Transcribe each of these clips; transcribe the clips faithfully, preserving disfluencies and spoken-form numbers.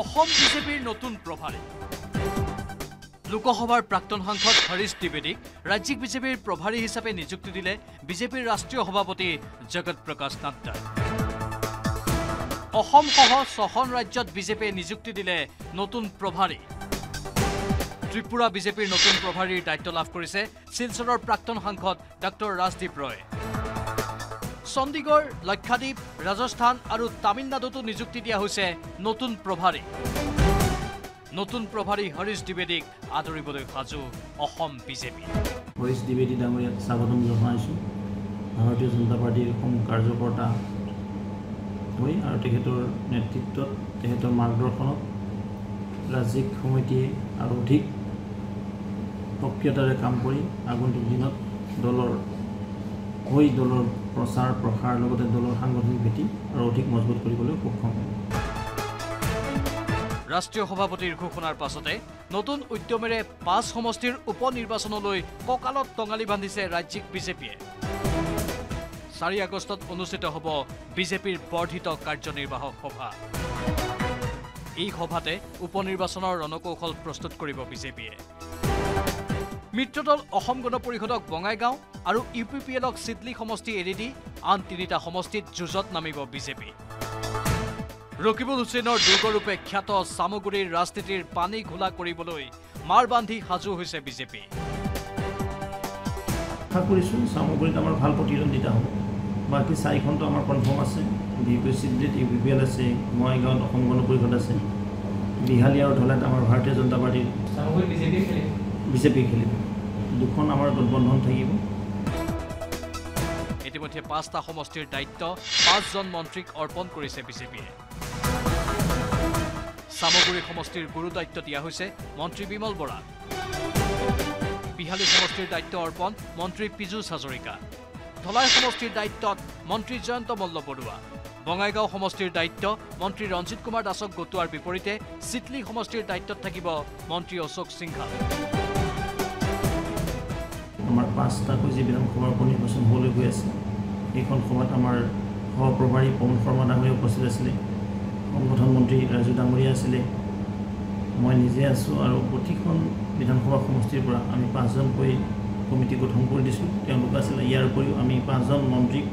অসম বিজেপিৰ নতুন প্ৰভাৰে লোকসভাৰ প্ৰাক্তন সাংসদ হৰিশ দ্বিবেদীক ৰাজ্যিক বিজেপিৰ প্ৰভাৰী হিচাপে নিযুক্তি দিলে বিজেপিৰ ৰাষ্ট্ৰীয় সভাপতি জগত প্ৰকাশ নাড্ডাই অসম সহ ছখন ৰাজ্যত বিজেপিয়ে নিযুক্তি দিলে নতুন প্ৰভাৰী ত্ৰিপুৰা বিজেপিৰ নতুন প্ৰভাৰীৰ দায়িত্ব লাভ কৰিছে শিলচৰৰ প্ৰাক্তন সাংসদ ডক্টৰ ৰাজদীপ ৰয় চণ্ডীগড় লক্ষাদ্বীপ ৰাজস্থান আৰু তামিলনাডুত নিযুক্তি দিয়া হৈছে নতুন প্ৰভাৰী নতুন প্ৰভাৰী হৰিশ দ্বিবেদীক আদৰিবলৈ সাজু অসম বিজেপি হৰিশ দ্বিবেদী ডাঙৰীয়া স্বাগতম জনাইছো ভাৰতীয় জনতা পাৰ্টিৰ অসম কাৰ্যকৰ্তা হৈ আৰু তেখেতৰ নেতৃত্বত তেখেতৰ মাৰ্গদৰ্শনত ৰাজ্যিক সমিতিয়ে আৰু অধিক সক্ৰিয়তাৰে কাম কৰি আগন্তুক দিনত দলৰ হৈ দলৰ প্ৰচাৰ প্ৰসাৰ লগতে দলৰ সাংগঠনিক ভেটি আৰু অধিক মজবুত কৰিবলৈ সক্ষম হয় ৰাষ্ট্ৰীয় সভাপতিৰ ঘোষণাৰ পাছতে নতুন উদ্যমেৰে পাঁচ সমষ্টিৰ উপনিৰ্বাচনলৈ ককালত টঙালি বান্ধিছে ৰাজ্যিক বিজেপিয়ে চাৰি আগষ্টত অনুষ্ঠিত হ'ব বিজেপিৰ বৰ্ধিত কাৰ্যনিৰ্বাহক সভা এই সভাতে উপনিৰ্বাচনৰ ৰণকৌশল প্ৰস্তুত কৰিব বিজেপিয়ে মিত্ৰদল অসম গণ পৰিষদক বঙাইগাঁও আৰু ইউপিপিএলক সিডলি সমষ্টি এৰি দি আন তিনিটা সমষ্টিত যুঁজত নামিব বিজেপি ৰকিবুল হুছেইনৰ দুৰ্গৰূপে খ্যাত সামগ্ৰীৰ ৰাজনীতিৰ পানী ঘোলা কৰিবলৈ মাৰ বান্ধি সাজু হৈছে বিজেপি আশা কৰিছো সামগ্ৰীত আমাৰ ভাল প্ৰতিদ্বন্দ্বিতা হ'ব বাকি চাৰিখনটো আমাৰ কনফাৰ্ম আছে বিপিচিডি ইউপিপিএল আছে বঙাইগাঁৱত অসম গণ পৰিষদ আছে বিহালী আৰু ধলাত আমাৰ ভাৰতীয় জনতা পাৰ্টিৰ সামগ্ৰী বিজেপি খেলিব বিজেপি খেলিব দুখন আমাৰ গঠবন্ধন থাকিব ইতিমধ্যে পাঁচটা সমষ্টিৰ দায়িত্ব পাঁচজন মন্ত্ৰীক অৰ্পণ কৰিছে বিজেপিয়ে সামগ্ৰী সমষ্টিৰ গুৰু দায়িত্ব দিয়া হৈছে মন্ত্ৰী বিমল বৰা বিহালী সমষ্টিৰ দায়িত্ব অৰ্পণ মন্ত্ৰী পীযুষ হাজৰিকা ধলাই সমষ্টিৰ দায়িত্বত মন্ত্ৰী জয়ন্ত মল্ল বৰুৱা বঙাইগাঁও সমষ্টিৰ দায়িত্ব মন্ত্ৰী ৰঞ্জিত কুমাৰ দাসক গতোৱাৰ বিপৰীতে চিটলি সমষ্টিৰ দায়িত্বত থাকিব মন্ত্ৰী অশোক সিংঘাল আমাৰ পাঁচটাকৈ যি বিধানসভাৰ উপনিৰ্বাচন হ'বলৈ গৈ আছে এইখন সভাত আমাৰ সহপ্ৰভাৰী পৱন শৰ্মা ডাঙৰীয়া উপস্থিত আছিলে সংগঠন মন্ত্ৰী ৰাজু ডাঙৰীয়া আছিলে মই নিজে আছোঁ আৰু প্ৰতিখন বিধানসভা সমষ্টিৰ পৰা আমি পাঁচজনকৈ কমিটি গঠন কৰি দিছোঁ তেওঁলোক আছিলে ইয়াৰ উপৰিও আমি পাঁচজন মন্ত্ৰীক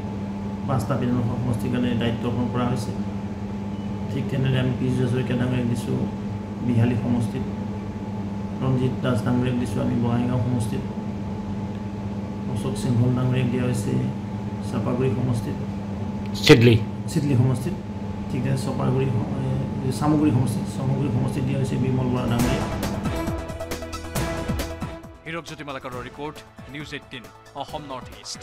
পাঁচটা বিধানসভা সমষ্টিৰ কাৰণে দায়িত্ব অৰ্পণ কৰা হৈছে ঠিক তেনেদৰে আমি পীযুষ হাজৰিকা ডাঙৰীয়াক দিছোঁ বিহালী সমষ্টিত ৰঞ্জিত দাস ডাঙৰীয়াক দিছোঁ আমি বঙাইগাঁও সমষ্টিত অশোক সিংঘল ডাঙৰীয়াক দিয়া হৈছে চাপাগুৰি সমষ্টিত চিডলি চিডলি সমষ্টিত ঠিক আছে চাপাগুৰি সামগুৰি সমষ্টিত সামগুৰি সমষ্টিত দিয়া হৈছে বিমল বৰা ডাঙৰীয়া হীৰকজ্যোতি মালাকাৰৰ report news eighteen Assam north east.